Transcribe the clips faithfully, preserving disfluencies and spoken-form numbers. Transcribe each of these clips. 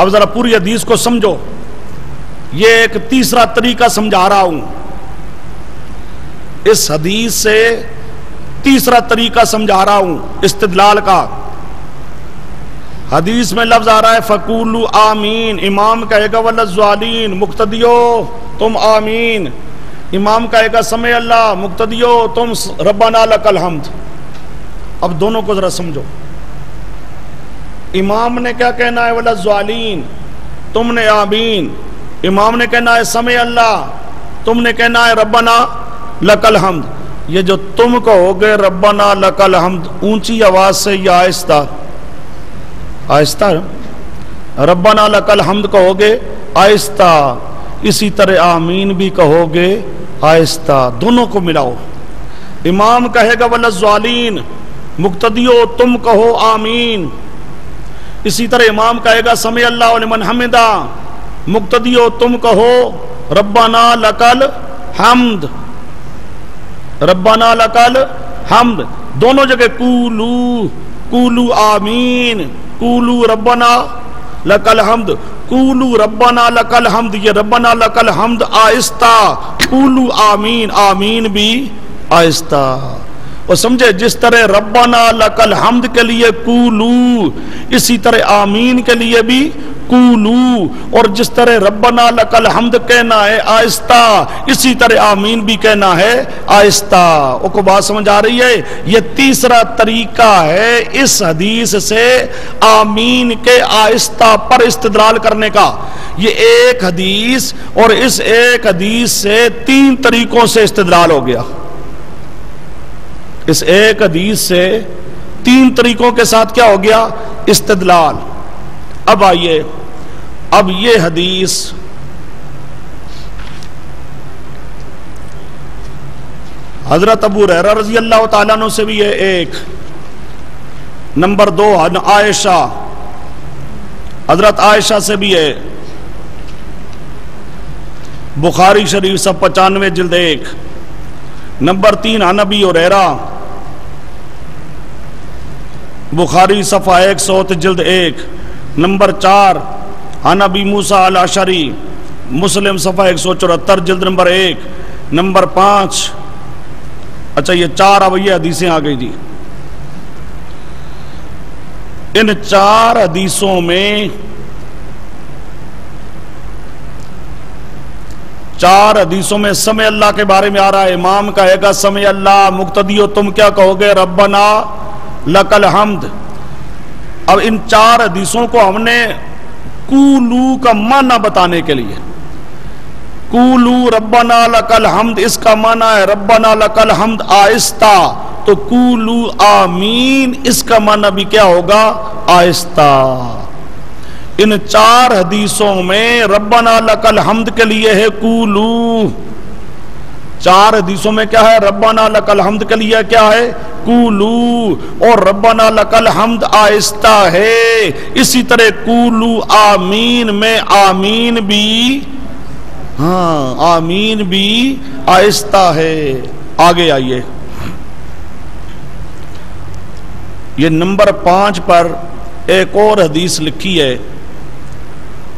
अब ज़रा पूरी हदीस को समझो, ये एक तीसरा तरीका समझा रहा हूं, इस हदीस से तीसरा तरीका समझा रहा हूं इस्तिदलाल का। हदीस में लफ्ज आ रहा है फकूलू आमीन, इमाम कहेगा वल्लाज़ालीन, मुक्तदियो तुम आमीन, इमाम कहेगा समय अल्लाह, मुक्तदियो तुम रब्बाना लकल हम्द। अब दोनों को जरा समझो, इमाम ने क्या कहना है वल्लाज़ालीन, तुमने आमीन, इमाम ने कहना है समय अल्लाह, तुमने कहना है रब्बाना लकल हम्द। ये जो तुम कहोगे रब्बाना लकल हम्द ऊंची आवाज से या आहिस्ता आहिस्ता, रब्बाना लकल हम्द कहोगे आहिस्ता, इसी तरह आमीन भी कहोगे आहिस्ता, दोनों को मिलाओ। इमाम कहेगा वल्लाज़ालीन, मुक्तदियो तुम कहो आमीन, इसी तरह इमाम कहेगा समी अल्लाहु लिमन हमिदा, मुक्तदियो तुम कहो रब्बाना लकल हम्द, रब्बाना लकल हम्द। दोनों जगह कूलू कूलू आमीन, कूलू रब्बाना लकल हम्द, कूलू रब्बाना लकल हम्द, ये रब्बाना लकल हम्द आहिस्ता, कूलू आमीन, आमीन भी आहिस्ता। और समझे, जिस तरह रब्बाना लकल हम्द के लिए कूलू, इसी तरह आमीन के लिए भी कूलू, और जिस तरह रब्बाना लकल हम्द कहना है आहिस्ता, इसी तरह आमीन भी कहना है आहिस्ता। ओको बात समझ आ रही है? ये तीसरा तरीका है इस हदीस से आमीन के आहिस्ता पर इस्तिदलाल करने का। ये एक हदीस और इस एक हदीस से तीन तरीकों से इस्तिदलाल हो गया, इस एक हदीस से तीन तरीकों के साथ क्या हो गया? इस्तिदलाल। अब आइए, अब ये हदीस हजरत अबू हुरैरा रजी अल्लाह तआला अन्हु से भी है, एक नंबर दो आयशा, हजरत आयशा से भी है, बुखारी शरीफ सब पचानवे जिल्द एक। नंबर तीन हनबी हुरैरा, बुखारी सफा एक सौ जिल्द एक। नंबर चार हनबी मूसा अल अशरी, मुस्लिम सफ़ा एक सौ चौहत्तर जिल्द नंबर एक। नंबर पाँच, अच्छा ये चार, अब ये हदीसें आ गई जी। इन चार हदीसों में, चार हदीसों में समय अल्लाह के बारे में आ रहा है, इमाम कहेगा समय अल्लाह, मुक्तदियो तुम क्या कहोगे रब्बना लकल हम्द। अब इन चार हदीसों को हमने कूलू का माना बताने के लिए, कूलू रब्बाना लकल हम्द, इसका माना है रब्बाना लकल हम्द आहिस्ता, तो कूलू आमीन, इसका माना भी क्या होगा? आहिस्ता। इन चार हदीसों में रब्बाना लकल हम्द के लिए है कूलू, चार हदीसों में क्या है? रब्बाना लकल हम्द के लिए क्या है? कूलू, और रब्बाना लकल हम्द आहिस्ता है, इसी तरह कूलू आमीन में आमीन भी, हाँ आमीन भी आहिस्ता है। आगे आइए, ये नंबर पांच पर एक और हदीस लिखी है,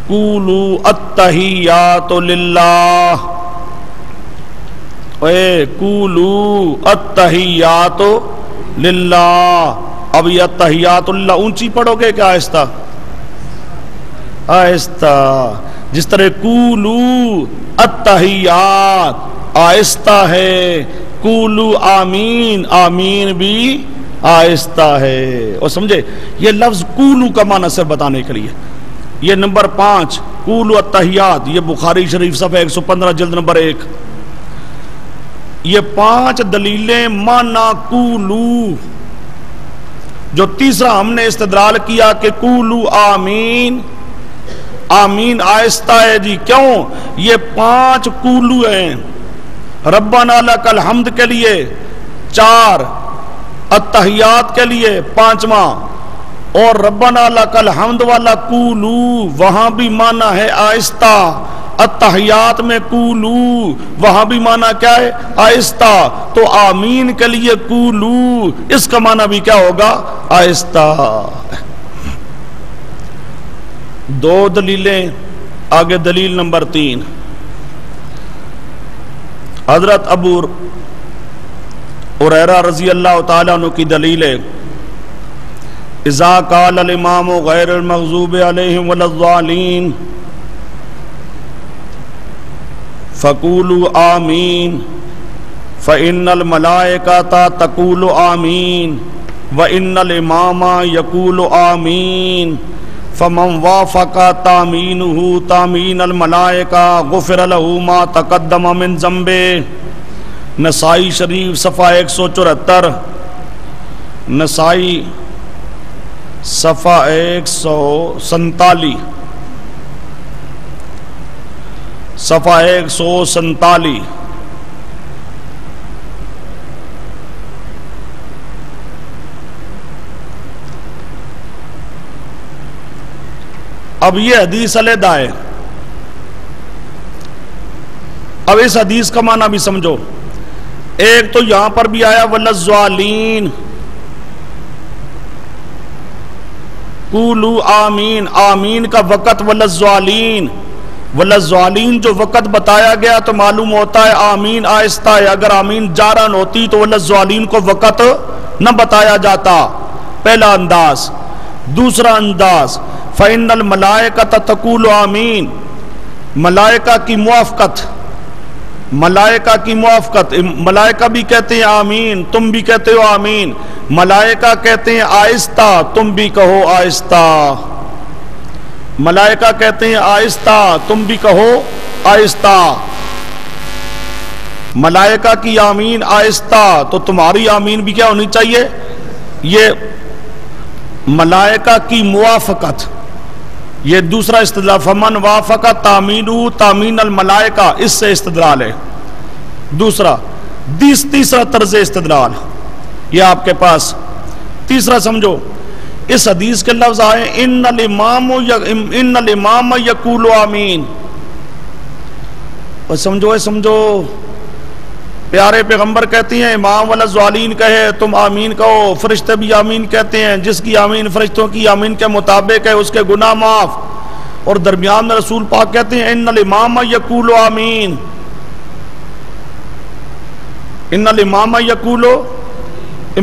कूलू अत्तहियातु लिल्लाह, कूलू अत्तहियातु लिल्लाह। अब यह अत्तहियातुल्लाह ऊंची पढ़ोगे क्या आहिस्ता? आहिस्ता, जिस तरह कूलू अत्तहियात आहिस्ता है, कूलू आमीन, आमीन भी आहिस्ता है। और समझे, ये लफ्ज कूलू का माना सिर्फ बताने के लिए। ये नंबर पांच कूलू अत्तहियात, ये बुखारी शरीफ सफा एक सौ पंद्रह जिल्द नंबर एक। ये पांच दलीलें माना कूलू, जो तीसरा हमने इस्तिदलाल किया कि कूलू आमीन, आमीन आहिस्ता है जी, क्यों? ये पांच कूलू हैं, रब्बाना लकल हम्द के लिए चार, अत्तहियात के लिए पांचवा, और रब्बाना लकल हम्द वाला कूलू वहां भी माना है आहिस्ता, अत्तहियात में कूलू वहां भी माना क्या है? आहिस्ता, तो आमीन के लिए कूलू, इसका माना भी क्या होगा? आहिस्ता। दो दलीलें, आगे दलील नंबर तीन। हजरत अबू हुरैरा रजी अल्लाह तआला अन्हु की दलील है, इज़ा क़ाल अल इमाम गैरुल मग़ज़ूबि अलैहिम वलज़्ज़ालीन फ़क़ूलू आमीन फ़इन्नल मलाइका तक़ूलु आमीन व इन्नल इमामा यक़ूलु आमीन फ़मन वाफ़क़ा तामीनुहु तामीनल मलाइका गुफ़िर लहू मा तक़द्दम मिन ज़म्बे। नसाई शरीफ सफ़ा एक सौ चौहत्तर, नसाई सफ़ा एक सौ सैंतालीस, सफ़ा एक सौ सैंतालीस। अब यह हदीस अलहदा है। अब इस हदीस का माना भी समझो। एक तो यहां पर भी आया वलज़्ज़ालीन, कूलू आमीन, आमीन का वक़्त वलज़्ज़ालीन, वलज़्ज़ालीन जो वक़्त बताया गया तो मालूम होता है आमीन आहिस्ता है। अगर आमीन जारन होती तो वलज़्ज़ालीन को वक़्त न बताया जाता, पहला अंदाज। दूसरा अंदाज, फ़इन्नल मलाइका तक़ूलु आमीन, मलाइका की मुआफ़क़त, मलाइका की मुआफ़क़त, मलाइका भी कहते हैं आमीन, तुम भी कहते हो आमीन, मलाइका कहते हैं आहिस्ता, तुम भी कहो आहिस्ता, मलाइका कहते हैं आहिस्ता, तुम भी कहो आहिस्ता। मलाइका की आमीन आहिस्ता, तो तुम्हारी आमीन भी क्या होनी चाहिए? ये मलाइका की मुआफ़क़त। ये दूसरा इस्तदलाल, फमन वाफ़क़ा तामीनु तामीन अल मलाइका, इससे इस्तदलाल है दूसरा। तीसरा तर्ज इस्तदलाल ये आपके पास। तीसरा समझो, इस हदीस के लफ्ज़ आए इन्नल इमाम इन्नल इमाम यक़ूलु आमीन। और समझो है समझो, प्यारे पैगम्बर कहते हैं इमाम वलज़्ज़ालीन कहे तुम आमीन कहो, फरिश्ते भी आमीन कहते हैं, जिसकी आमीन फरिश्तों की आमीन के मुताबिक है उसके गुनाह माफ। और दरमियान में रसूल पाक कहते हैं इन्नल इमाम यक़ूलु आमीन, इन्नल इमाम यक़ूलु,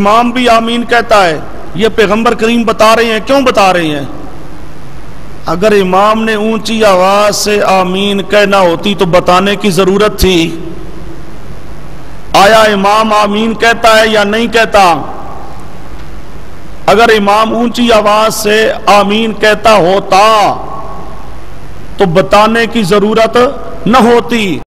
इमाम भी आमीन कहता है। ये पैगम्बर करीम बता रहे हैं। क्यों बता रहे हैं? अगर इमाम ने ऊंची आवाज़ से आमीन कहना होती तो बताने की ज़रूरत थी। आया इमाम आमीन कहता है या नहीं कहता? अगर इमाम ऊंची आवाज से आमीन कहता होता तो बताने की जरूरत न होती।